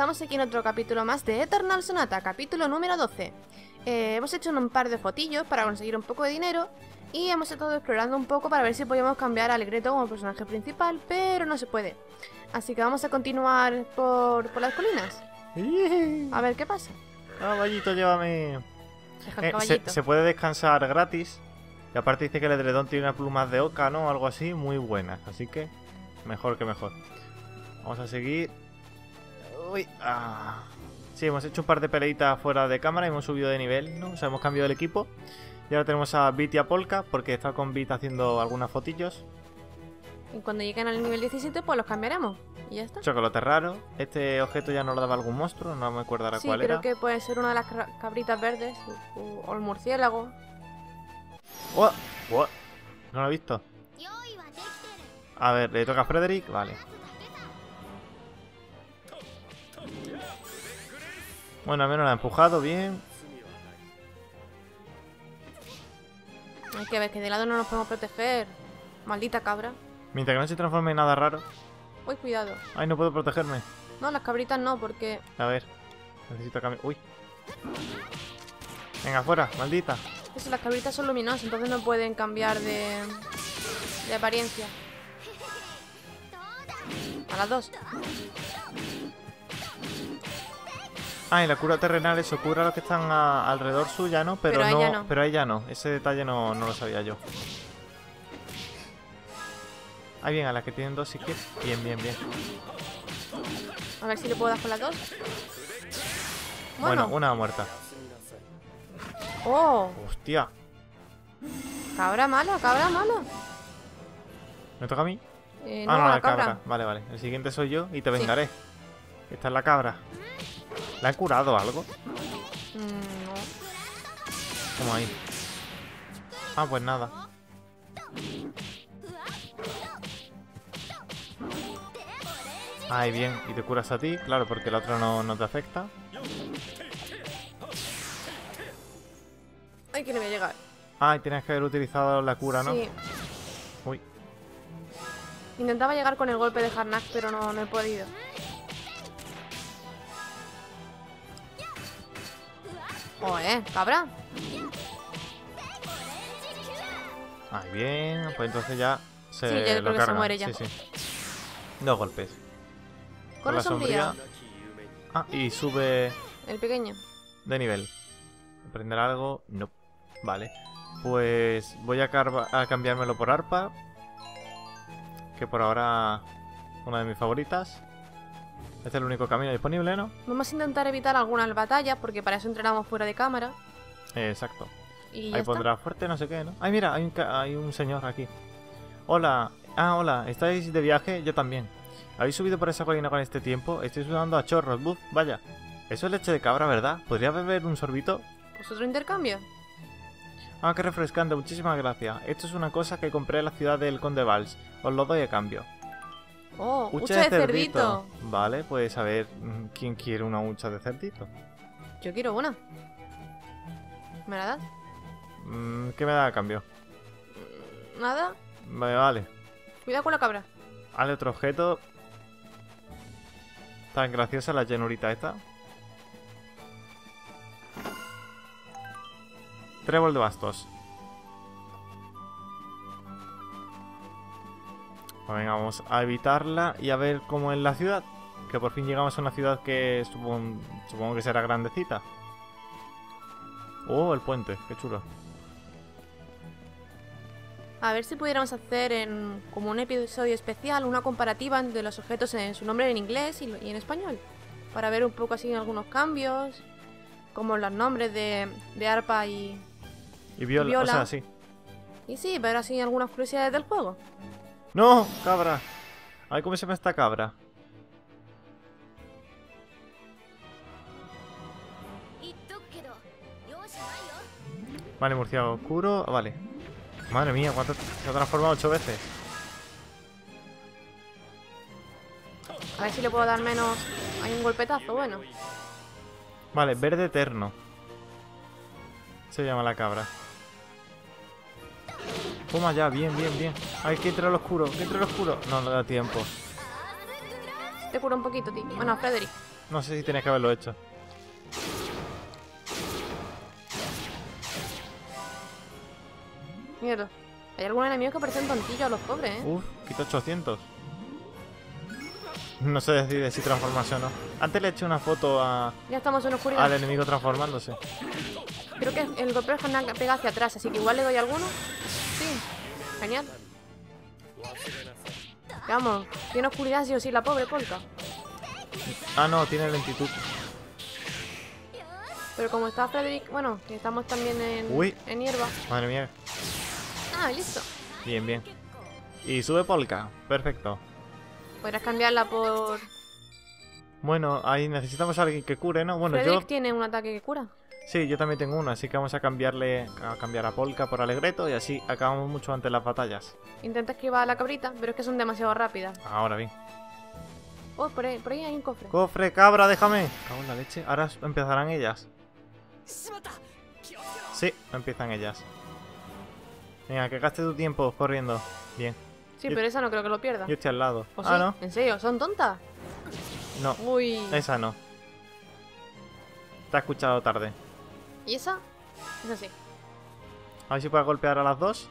estamos aquí en otro capítulo más de Eternal Sonata, capítulo número 12. Hemos hecho un par de fotillos para conseguir un poco de dinero y hemos estado explorando un poco para ver si podíamos cambiar a Allegretto como personaje principal, pero no se puede. Así que vamos a continuar por las colinas. A ver qué pasa. Caballito, llévame. Se puede descansar gratis. Y aparte dice que el edredón tiene unas plumas de oca, ¿no? Algo así, muy buenas. Así que mejor. Vamos a seguir. Uy, ah. Sí, hemos hecho un par de peleitas fuera de cámara y hemos subido de nivel, ¿no? O sea, hemos cambiado el equipo. Y ahora tenemos a Beat y a Polka, porque está con Beat haciendo algunas fotillos. Y cuando lleguen al nivel 17, pues los cambiaremos. Y ya está. Chocolate raro. Este objeto ya nos lo daba algún monstruo, no me acuerdo ahora cuál era. Sí, creo que puede ser una de las cabritas verdes o el murciélago. ¡Oh! ¡Oh! No lo he visto. A ver, le toca a Frédéric. Vale. Bueno, al menos la ha empujado bien. Hay que ver que de lado no nos podemos proteger. Maldita cabra. Mientras que no se transforme en nada raro. Uy, cuidado. Ay, no puedo protegerme. No, las cabritas no, porque... A ver. Necesito cambiar... Uy. Venga, fuera, maldita. Eso, las cabritas son luminosas, entonces no pueden cambiar de apariencia. A las dos. Ah, y la cura terrenal, eso cura a los que están alrededor suya, ¿no? Pero no, ella no. Pero a ella no. Ese detalle no lo sabía yo. Ah, bien, a las que tienen dos sí que... Bien, bien, bien. A ver si le puedo dar con las dos. Bueno, una muerta. ¡Oh! ¡Hostia! Cabra mala, cabra mala. ¿Me toca a mí? Ah, no, la cabra. Vale, vale. El siguiente soy yo y te vengaré. Sí. Esta es la cabra. ¿La he curado algo? No. ¿Cómo ahí? Ah, pues nada. Ahí bien. Y te curas a ti, claro, porque el otro no te afecta. Ay, que no voy a llegar. Ah, y tienes que haber utilizado la cura, ¿no? Sí. Uy. Intentaba llegar con el golpe de Harnack, pero no he podido. Oh, cabra. Ahí bien, pues entonces ya se sí, ya lo carga. Se muere ya. Sí, sí. Dos golpes. Con la sombría. Ah, y sube... El pequeño. De nivel. ¿Aprender algo? No. Vale. Pues voy a cambiármelo por arpa. Que por ahora una de mis favoritas. Este es el único camino disponible, ¿no? Vamos a intentar evitar algunas batallas, porque para eso entrenamos fuera de cámara. Exacto. Y ahí pondrá fuerte no sé qué, ¿no? Ay, mira, hay un señor aquí. Hola. Ah, hola. ¿Estáis de viaje? Yo también. ¿Habéis subido por esa colina con este tiempo? Estoy sudando a chorros. Buf, vaya. Eso es leche de cabra, ¿verdad? ¿Podría beber un sorbito? Pues otro intercambio. Ah, qué refrescante. Muchísimas gracias. Esto es una cosa que compré en la ciudad del Conde Vals. Os lo doy a cambio. Oh, hucha de cerdito. Vale, pues a ver, ¿quién quiere una hucha de cerdito? Yo quiero una. ¿Me la das? ¿Qué me da a cambio? Nada. Vale. Cuidado con la cabra. Vale, otro objeto. Tan graciosa la llanurita esta. Trébol de bastos. Venga, vamos a evitarla y a ver cómo es la ciudad. Que por fin llegamos a una ciudad que supongo que será grandecita. Oh, el puente, qué chulo. A ver si pudiéramos hacer como un episodio especial, una comparativa de los objetos en su nombre en inglés y en español. Para ver un poco así algunos cambios, como los nombres de arpa y viola. O sea, sí. Y sí, ver así algunas curiosidades del juego. ¡No! ¡Cabra! Ay, ¿cómo se llama esta cabra? Vale, murciélago oscuro. Vale. Madre mía, ¿cuánto se ha transformado 8 veces? A ver si le puedo dar menos... Hay un golpetazo, bueno. Vale, verde eterno. Se llama la cabra. Toma ya, bien, bien, bien. Hay que entrar al oscuro, que entre al oscuro. No, no da tiempo. Te curo un poquito, tío. Bueno, Frédéric. No sé si tenías que haberlo hecho. Mierda. Hay algunos enemigos que parecen tontillos a los pobres, ¿eh? Uf, quita 800. No se decide si transformarse o no. Antes le eché una foto a... Ya estamos en oscuridad. Al enemigo transformándose. Creo que el golpeo pega hacia atrás, así que igual le doy a alguno. Sí, genial. Vamos, tiene oscuridad sí o sí, la pobre Polka. Ah, no, tiene lentitud. Pero como está Frédéric, bueno, que estamos también en hierba. Madre mía. Ah, listo. Bien, bien. Y sube Polka, perfecto. Podrás cambiarla por... Bueno, ahí necesitamos a alguien que cure, ¿no? Bueno, Frédéric tiene un ataque que cura. Sí, yo también tengo uno, así que vamos a cambiar a Polka por Allegretto y así acabamos mucho antes las batallas. Intenta esquivar a la cabrita, pero es que son demasiado rápidas. Ahora bien. Oh, por ahí hay un cofre. ¡Cofre, cabra, déjame! Cago en la leche. Ahora empezarán ellas. Sí, empiezan ellas. Venga, que gaste tu tiempo corriendo. Bien. Sí, pero esa no creo que lo pierda. Yo estoy al lado. ¿O sí? ¿No? ¿En serio? ¿Son tontas? No. Uy. Esa no. Te ha escuchado tarde. ¿Y esa? Esa sí. A ver si puedes golpear a las dos.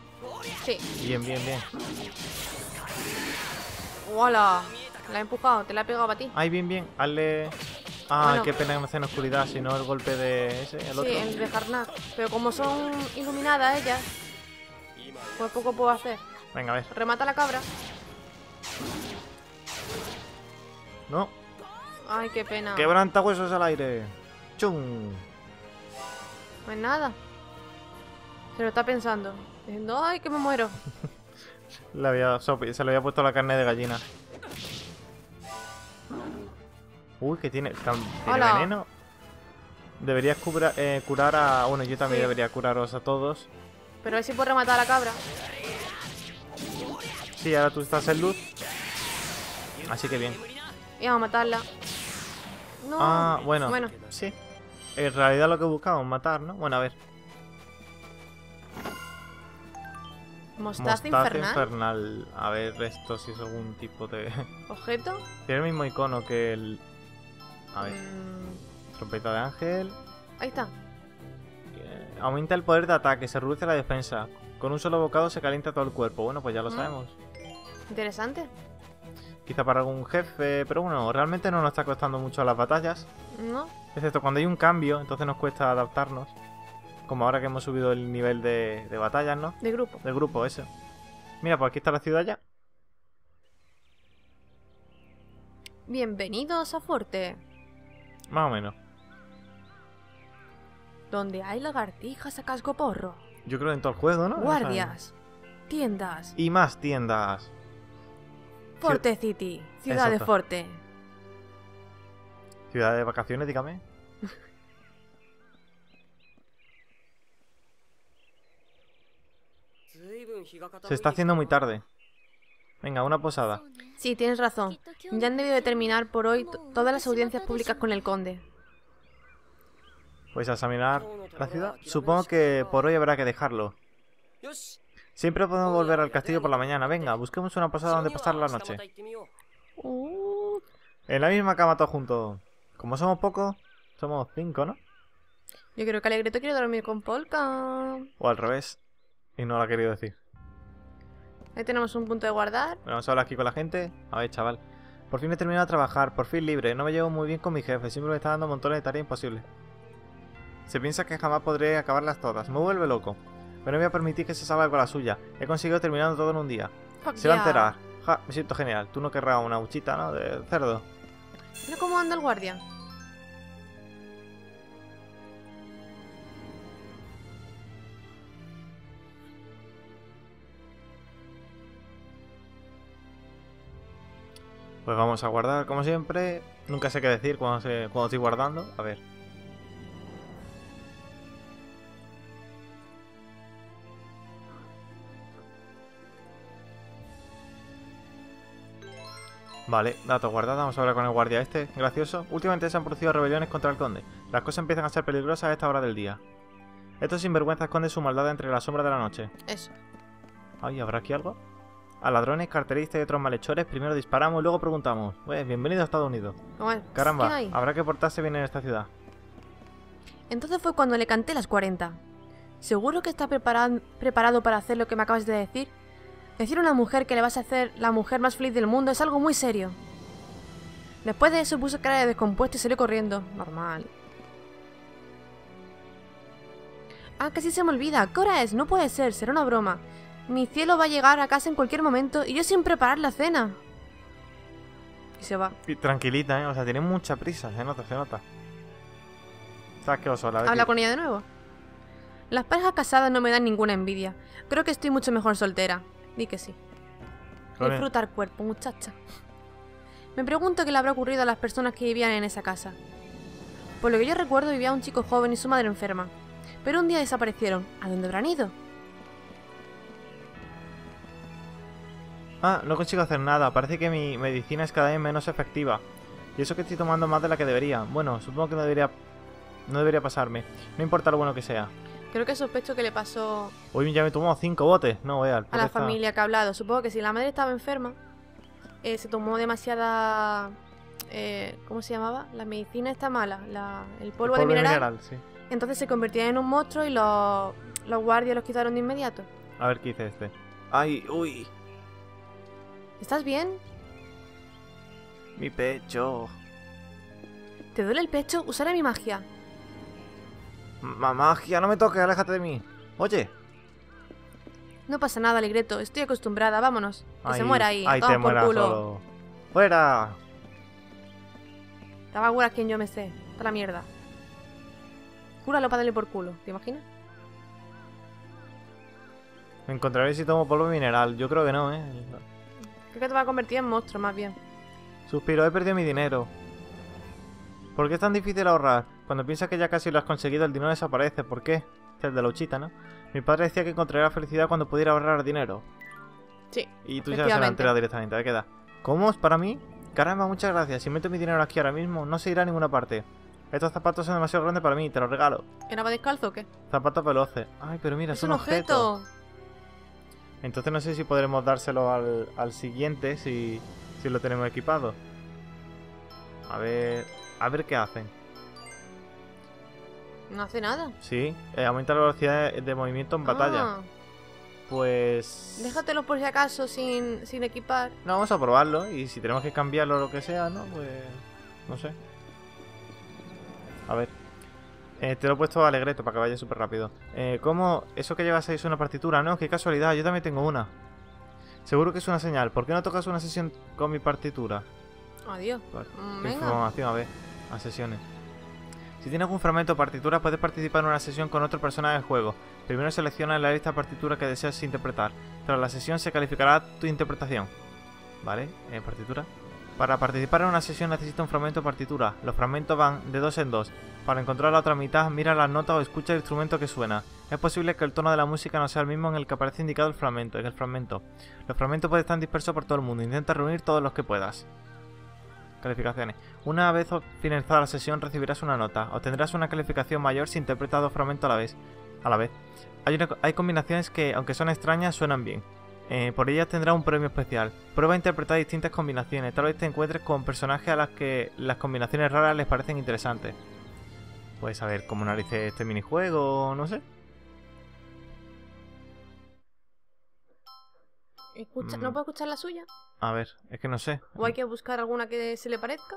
Sí. Bien, bien, bien. ¡Hola! La he empujado, te la he pegado a ti. Ay, bien, bien. Hazle... Ah, bueno. Qué pena que no esté en oscuridad, sino el golpe de ese, el otro. Sí, el de Harnad. Pero como son iluminadas ellas, pues poco puedo hacer. Venga, a ver. Remata a la cabra. No. Ay, qué pena. Quebranta huesos al aire. ¡Chum! Pues nada. Se lo está pensando. Diciendo, ay, que me muero. Se le había puesto la carne de gallina. Uy, que tiene veneno. Deberías curar a... Bueno, yo también debería curaros a todos. Pero a ver si puedo rematar a la cabra. Sí, ahora tú estás en luz. Así que bien. Y vamos a matarla. No. Ah, bueno. Sí. En realidad lo que buscamos, matar, ¿no? Bueno, a ver. Mostaza infernal. A ver, esto si es algún tipo de... ¿Objeto? Tiene el mismo icono que el... A ver. Trompeta de ángel. Ahí está. Aumenta el poder de ataque, se reduce la defensa. Con un solo bocado se calienta todo el cuerpo. Bueno, pues ya lo sabemos. Interesante. Quizá para algún jefe, pero bueno, realmente no nos está costando mucho las batallas. No. Excepto cuando hay un cambio, entonces nos cuesta adaptarnos. Como ahora que hemos subido el nivel de batallas, ¿no? De grupo. De grupo, eso. Mira, pues aquí está la ciudad ya. Bienvenidos a Fuerte. Más o menos. Donde hay lagartijas a cascoporro. Yo creo que en todo el juego, ¿no? Guardias, tiendas. Y más tiendas. Fuerte City, ciudad Exacto. de Fuerte. Ciudad de vacaciones, dígame. Se está haciendo muy tarde. Venga, una posada. Sí, tienes razón. Ya han debido de terminar por hoy todas las audiencias públicas con el conde. Pues a examinar la ciudad. Supongo que por hoy habrá que dejarlo. Siempre podemos volver al castillo por la mañana. Venga, busquemos una posada donde pasar la noche. En la misma cama todos juntos. Como somos pocos, somos 5, ¿no? Yo creo que Allegretto quiere dormir con Polka. O al revés. Y no lo ha querido decir. Ahí tenemos un punto de guardar. Bueno, vamos a hablar aquí con la gente. A ver, chaval. Por fin he terminado de trabajar. Por fin libre. No me llevo muy bien con mi jefe. Siempre me está dando montones de tareas imposibles. Se piensa que jamás podré acabarlas todas. Me vuelve loco. Pero no voy a permitir que se salga con la suya. He conseguido terminando todo en un día. Se va a enterar. Ja, me siento genial. Tú no querrás una huchita, ¿no? De cerdo. Mira cómo anda el guardia. Pues vamos a guardar, como siempre. Nunca sé qué decir cuando estoy guardando. A ver. Vale, datos guardados, vamos a hablar con el guardia este, gracioso. Últimamente se han producido rebeliones contra el conde. Las cosas empiezan a ser peligrosas a esta hora del día. Estos sinvergüenzas esconden su maldad entre la sombra de la noche. Eso. Ay, ¿habrá aquí algo? a ladrones, carteristas y otros malhechores. Primero disparamos y luego preguntamos. Pues, bienvenido a Estados Unidos. Bueno, caramba, habrá que portarse bien en esta ciudad. Entonces fue cuando le canté las 40. ¿Seguro que está preparado para hacer lo que me acabas de decir? Decir a una mujer que le vas a hacer la mujer más feliz del mundo es algo muy serio. Después de eso puso cara de descompuesto y salió corriendo. Normal. Ah, casi se me olvida. ¿Qué hora es? No puede ser, será una broma. Mi cielo va a llegar a casa en cualquier momento y yo sin preparar la cena. Y se va. Y tranquilita, ¿eh? O sea, tiene mucha prisa, se nota, se nota. ¿Sabes qué oso? Habla con ella de nuevo. Las parejas casadas no me dan ninguna envidia. Creo que estoy mucho mejor soltera. Di que sí. Disfrutar cuerpo, muchacha. Me pregunto qué le habrá ocurrido a las personas que vivían en esa casa. Por lo que yo recuerdo, vivía un chico joven y su madre enferma. Pero un día desaparecieron. ¿A dónde habrán ido? Ah, no consigo hacer nada. Parece que mi medicina es cada vez menos efectiva. Y eso que estoy tomando más de la que debería. Bueno, supongo que no debería pasarme. No importa lo bueno que sea. Creo que sospecho que le pasó... Uy, ya me tomó 5 botes. No, vea. A la familia que ha hablado. Supongo que si la madre estaba enferma, se tomó demasiada... ¿cómo se llamaba? La medicina está mala. El polvo de mineral, sí. Entonces se convertía en un monstruo y los guardias los quitaron de inmediato. A ver qué dice este. Ay, uy. ¿Estás bien? Mi pecho. ¿Te duele el pecho? Usaré mi magia. Magia, no me toques, aléjate de mí. Oye. No pasa nada, Allegretto. Estoy acostumbrada, vámonos. Que se muera ahí. Ahí te muera por culo. Solo. ¡Fuera! Estaba cura quien yo me sé. Está la mierda. Cúralo para darle por culo, ¿te imaginas? Me encontraré si tomo polvo mineral. Yo creo que no, ¿eh? Creo que te va a convertir en monstruo, más bien. Suspiro, he perdido mi dinero. ¿Por qué es tan difícil ahorrar? Cuando piensas que ya casi lo has conseguido, el dinero desaparece. ¿Por qué? Es el de la huchita, ¿no? Mi padre decía que encontraría felicidad cuando pudiera ahorrar dinero. Sí, y tú ya se la enteras directamente, ¿a qué da? ¿Cómo? ¿Es para mí? Caramba, muchas gracias. Si meto mi dinero aquí ahora mismo, no se irá a ninguna parte. Estos zapatos son demasiado grandes para mí, te los regalo. ¿Era para descalzo o qué? Zapatos veloces. Ay, pero mira, es un objeto. Entonces no sé si podremos dárselo al siguiente si lo tenemos equipado. A ver qué hacen. No hace nada. Sí, aumenta la velocidad de movimiento en batalla. Pues... déjatelo por si acaso sin equipar. No, vamos a probarlo y si tenemos que cambiarlo o lo que sea, ¿no? Pues... no sé. A ver, te lo he puesto a Allegretto para que vaya súper rápido. ¿Cómo? Eso que llevas ahí es una partitura, ¿no? Qué casualidad, yo también tengo una. Seguro que es una señal. ¿Por qué no tocas una sesión con mi partitura? Adiós. Vale. Información, a ver, a sesiones. Si tienes algún fragmento o partitura, puedes participar en una sesión con otro personaje del juego. Primero selecciona la lista de partitura que deseas interpretar. Tras la sesión se calificará tu interpretación. ¿Vale? Partitura. Para participar en una sesión necesita un fragmento de partitura. Los fragmentos van de 2 en 2. Para encontrar la otra mitad, mira las notas o escucha el instrumento que suena. Es posible que el tono de la música no sea el mismo en el que aparece indicado el fragmento. Los fragmentos pueden estar dispersos por todo el mundo. Intenta reunir todos los que puedas. Calificaciones. Una vez finalizada la sesión recibirás una nota. Obtendrás una calificación mayor si interpretas 2 fragmentos a la vez. Hay combinaciones que, aunque son extrañas, suenan bien. Por ellas tendrás un premio especial. Prueba a interpretar distintas combinaciones. Tal vez te encuentres con personajes a los que las combinaciones raras les parecen interesantes. Puedes saber cómo narices este minijuego, no sé. ¿No puedo escuchar la suya? A ver, es que no sé. ¿O hay que buscar alguna que se le parezca?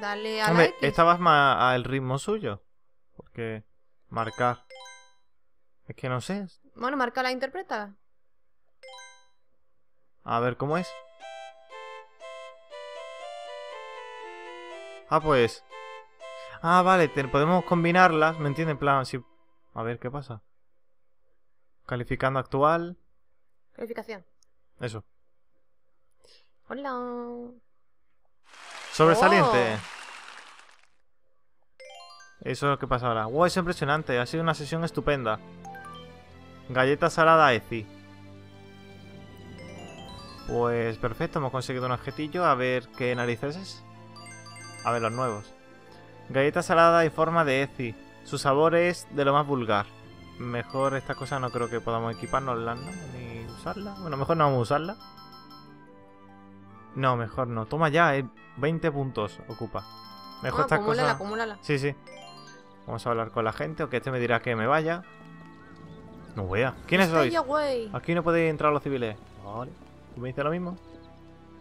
Dale a la X. Estabas más al ritmo suyo. Porque marcar. Es que no sé. Bueno, marcala, interprétala. A ver cómo es. Ah, pues. Ah, vale, podemos combinarlas, ¿me entiendes? En plan, si... a ver, ¿qué pasa? Calificando actual. Calificación. Eso. Hola. Sobresaliente. Oh. Eso es lo que pasa ahora. Wow, es impresionante. Ha sido una sesión estupenda. Galleta salada Ezi. Pues perfecto. Hemos conseguido un objetillo. A ver qué narices es. A ver los nuevos. Galleta salada y forma de Ezi. Su sabor es de lo más vulgar. Mejor estas cosas no creo que podamos equipárnoslas, ¿no? Ni usarlas. Bueno, mejor no vamos a usarlas. No, mejor no. Toma ya, 20 puntos ocupa. Mejor estas cosas... acumúlala. Sí, sí. Vamos a hablar con la gente, aunque este me dirá que me vaya. No vea. ¿Quiénes sois? Aquí no podéis entrar los civiles. Vale. ¿Tú me dices lo mismo?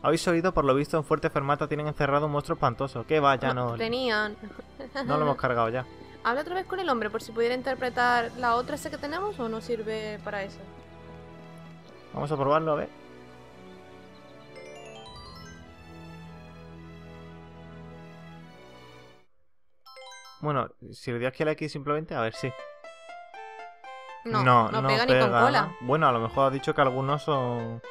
Habéis oído, por lo visto, en Fuerte Fermata tienen encerrado un monstruo espantoso. Que vaya, no. Tenían. No lo hemos cargado ya. Habla otra vez con el hombre, por si pudiera interpretar la otra esa que tenemos o no sirve para eso. Vamos a probarlo, a ver. Bueno, si le doy aquí a la X simplemente, a ver si. Sí. No pega ni con cola. Bueno, a lo mejor ha dicho que algunos son...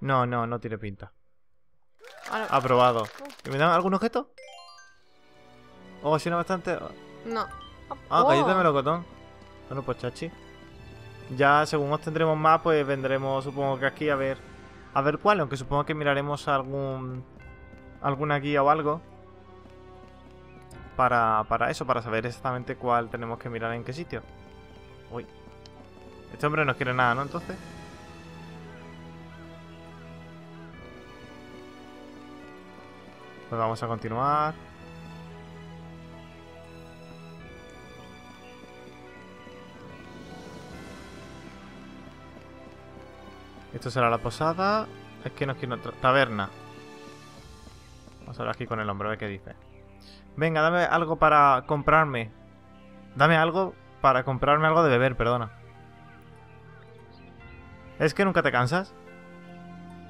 No tiene pinta. Ahora... Aprobado. ¿Me dan algún objeto? Oh, suena bastante... No. Ah, galleta de melocotón. Bueno, pues chachi. Ya según os tendremos más, pues vendremos, supongo que aquí, a ver... A ver cuál, aunque supongo que miraremos alguna guía o algo. Para eso, para saber exactamente cuál tenemos que mirar en qué sitio. Uy. Este hombre no quiere nada, ¿no? Entonces... Pues vamos a continuar. Esto será la posada. Es que nos quiere otra taberna. Vamos a hablar aquí con el hombre, a ver qué dice. Venga, dame algo para comprarme. Dame algo para comprarme algo de beber, perdona. ¿Es que nunca te cansas?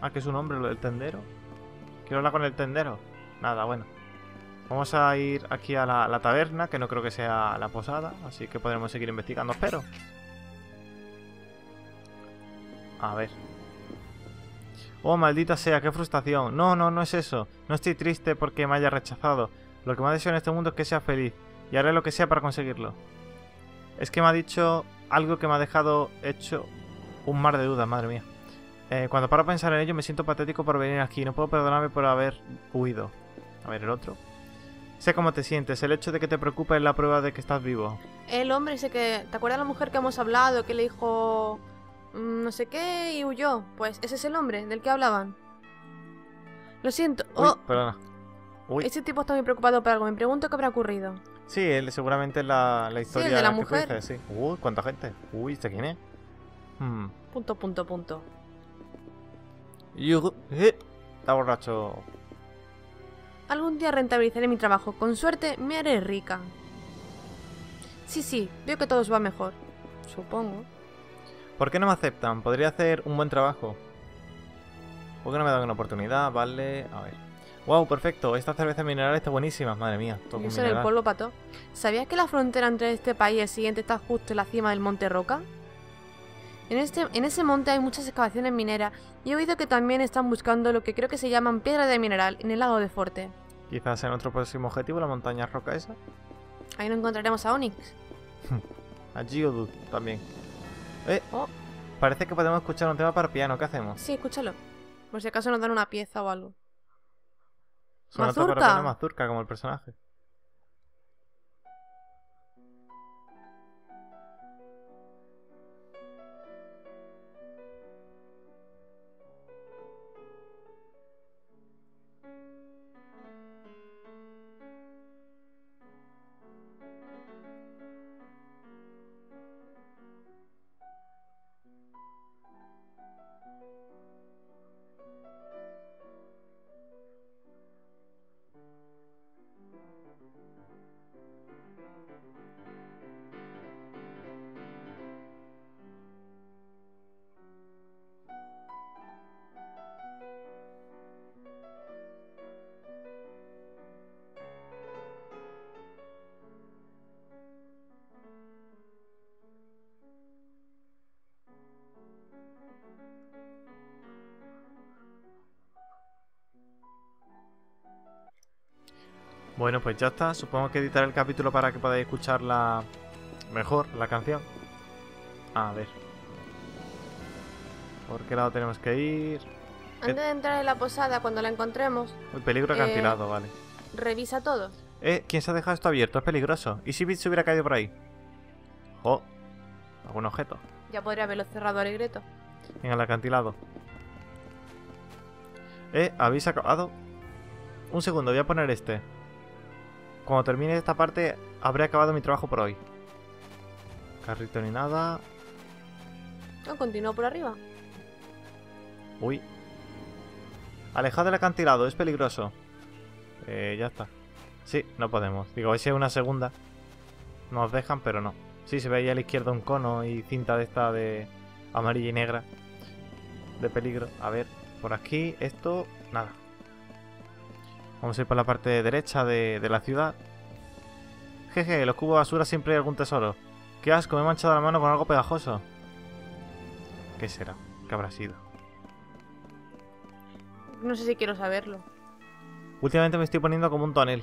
Ah, que es un hombre, el tendero. Quiero hablar con el tendero. Nada, bueno. Vamos a ir aquí a la taberna, que no creo que sea la posada, así que podremos seguir investigando, espero. A ver. Oh, maldita sea, qué frustración. No es eso. No estoy triste porque me haya rechazado. Lo que me ha dicho en este mundo es que sea feliz, y haré lo que sea para conseguirlo. Es que me ha dicho algo que me ha dejado hecho un mar de dudas, madre mía. Cuando paro a pensar en ello me siento patético por venir aquí. No puedo perdonarme por haber huido. A ver, el otro. Sé cómo te sientes. El hecho de que te preocupes es la prueba de que estás vivo. El hombre dice que... ¿Te acuerdas de la mujer que hemos hablado? Que le dijo... no sé qué y huyó. Pues ese es el hombre del que hablaban. Lo siento. Uy, perdona. Uy. Ese tipo está muy preocupado por algo. Me pregunto qué habrá ocurrido. Sí, seguramente la historia, sí, de la mujer. Que fuiste, sí. Uy, cuánta gente. Uy, ¿este quién es? Punto. Está borracho. Algún día rentabilizaré mi trabajo. Con suerte me haré rica. Sí, veo que todo os va mejor. Supongo. ¿Por qué no me aceptan? Podría hacer un buen trabajo. ¿Por qué no me dan una oportunidad? Vale, a ver. Wow, perfecto. Esta cerveza mineral está buenísima. Madre mía. Todo eso en el polvo, pato. ¿Sabías que la frontera entre este país y el siguiente está justo en la cima del monte Roca? En ese monte hay muchas excavaciones mineras y he oído que también están buscando lo que creo que se llaman piedra de mineral en el lago de Forte. Quizás sea nuestro próximo objetivo, la montaña roca esa. Ahí no encontraremos a Onyx. A Geodude también. Parece que podemos escuchar un tema para piano, ¿qué hacemos? Sí, escúchalo. Por si acaso nos dan una pieza o algo. Mazurka. Mazurka, como el personaje. Bueno, pues ya está. Supongo que editaré el capítulo para que podáis escuchar mejor la canción. A ver. ¿Por qué lado tenemos que ir? Antes de entrar en la posada, cuando la encontremos... El peligro acantilado, vale. Revisa todo. ¿Quién se ha dejado esto abierto? Es peligroso. ¿Y si Beat se hubiera caído por ahí? ¡Jo! ¿Algún objeto? Ya podría haberlo cerrado Allegretto. En el acantilado. ¿Habéis acabado? Un segundo, voy a poner este. Cuando termine esta parte, habré acabado mi trabajo por hoy. Carrito ni nada. No, continúo por arriba. Uy. Alejad del acantilado, es peligroso. Ya está. Sí, no podemos. Digo, esa es una segunda. Nos dejan, pero no. Sí, se ve ahí a la izquierda un cono y cinta de esta de amarilla y negra. De peligro. A ver, por aquí, esto, nada. Vamos a ir por la parte derecha de la ciudad. Jeje, los cubos de basura siempre hay algún tesoro. Qué asco, me he manchado la mano con algo pegajoso. ¿Qué será? ¿Qué habrá sido? No sé si quiero saberlo. Últimamente me estoy poniendo como un tonel.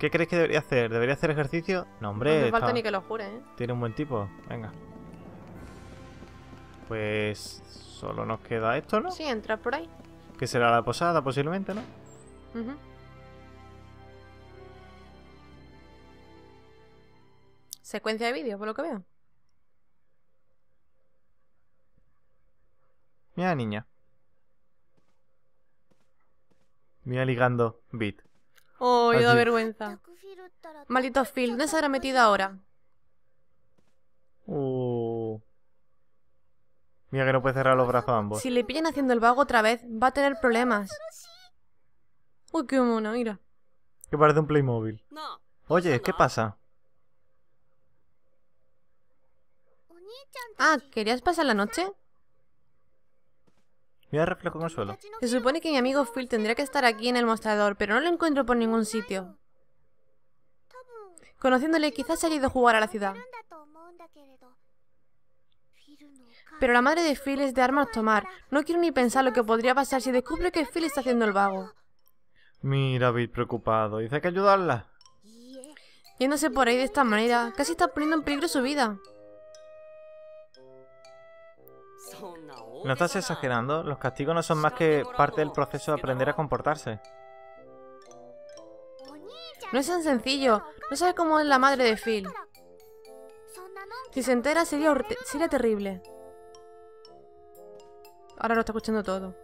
¿Qué creéis que debería hacer? ¿Debería hacer ejercicio? No, hombre. No me falta ni que lo jure, ¿eh? Tiene un buen tipo. Venga. Pues... solo nos queda esto, ¿no? Sí, entrar por ahí. Que será la posada, posiblemente, ¿no? Uh-huh. Secuencia de vídeo, por lo que veo. Mira, niña. Mira ligando Beat. Oh, yo da vergüenza. Maldito Phil, ¿dónde se habrá metido ahora? Mira que no puede cerrar los brazos a ambos. Si le pillan haciendo el vago otra vez, va a tener problemas. Uy, qué mona, mira. Que parece un Playmobil. Oye, ¿qué pasa? Ah, ¿querías pasar la noche? Mira el reflejo en el suelo. Se supone que mi amigo Phil tendría que estar aquí en el mostrador, pero no lo encuentro por ningún sitio. Conociéndole, quizás se haya ido a jugar a la ciudad. Pero la madre de Phil es de armas tomar. No quiero ni pensar lo que podría pasar si descubre que Phil está haciendo el vago. Mira, Bill preocupado. Dice que ayudarla. Yéndose por ahí de esta manera, casi está poniendo en peligro su vida. ¿No estás exagerando? Los castigos no son más que parte del proceso de aprender a comportarse. No es tan sencillo. No sabe cómo es la madre de Phil. Si se entera sería terrible. Ahora lo está escuchando todo.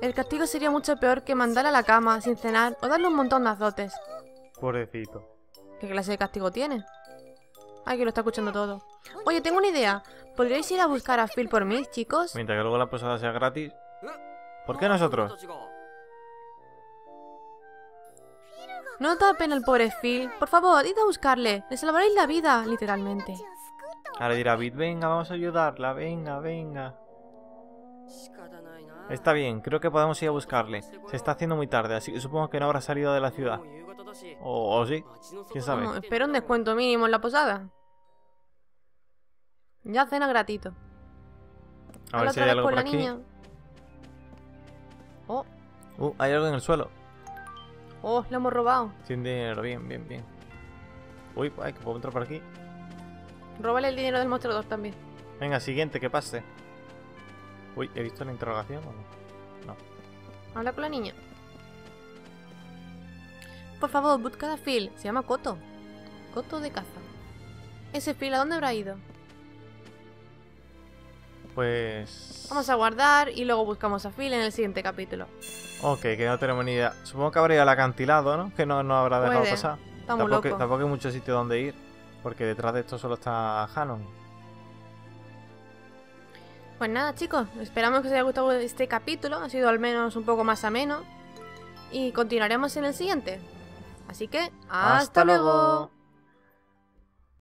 El castigo sería mucho peor que mandarla a la cama sin cenar o darle un montón de azotes. Pobrecito. ¿Qué clase de castigo tiene? Ay, que lo está escuchando todo. Oye, tengo una idea. ¿Podríais ir a buscar a Phil por mí, chicos? Mientras que luego la posada sea gratis. ¿Por qué nosotros? No da pena el pobre Phil. Por favor, id a buscarle. Le salvaréis la vida, literalmente. Ahora dirá Beat, venga, vamos a ayudarla. Venga, venga. Está bien, creo que podemos ir a buscarle. Se está haciendo muy tarde, así que supongo que no habrá salido de la ciudad. O sí, quién sabe. No, espero un descuento mínimo en la posada. Ya cena gratito. A ver si hay algo por aquí. Niña. Oh. Hay algo en el suelo. Oh, lo hemos robado. Sin dinero, bien, bien, bien. Uy, ay, que puedo entrar por aquí. Róbale el dinero del mostrador también. Venga, siguiente, que pase. Uy, ¿he visto la interrogación o no? No. Habla con la niña. Por favor, busca a Phil. Se llama Coto. Coto de caza. Ese Phil, ¿a dónde habrá ido? Pues... vamos a guardar y luego buscamos a Phil en el siguiente capítulo. Ok, que no tenemos ni idea. Supongo que habrá ido al acantilado, ¿no? Que no habrá dejado pasar. Tampoco hay mucho sitio donde ir. Porque detrás de esto solo está Hanon. Pues nada, chicos, esperamos que os haya gustado este capítulo. Ha sido al menos un poco más ameno. Y continuaremos en el siguiente. Así que, ¡hasta luego!